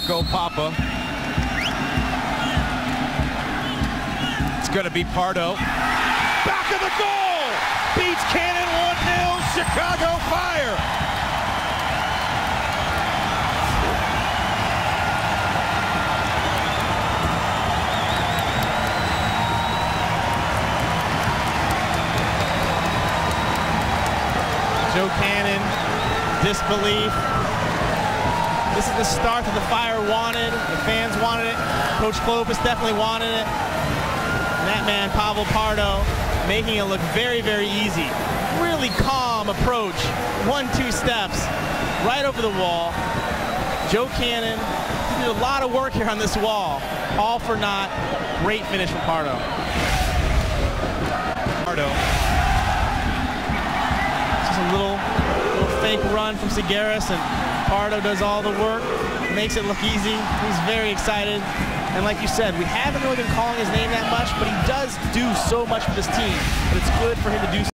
Marco Papa. It's going to be Pardo. Back of the goal! Beats Cannon 1-0, Chicago Fire! Joe Cannon, disbelief. This is the start that the Fire wanted. The fans wanted it. Coach Klopas definitely wanted it. And that man, Pavel Pardo, making it look very, very easy. Really calm approach. 1-2 steps, right over the wall. Joe Cannon did a lot of work here on this wall. All for naught. Great finish from Pardo. A little fake run from Sigueris, and Pardo does all the work, makes it look easy. He's very excited, and like you said, we haven't really been calling his name that much, but he does do so much for this team. But it's good for him to do so.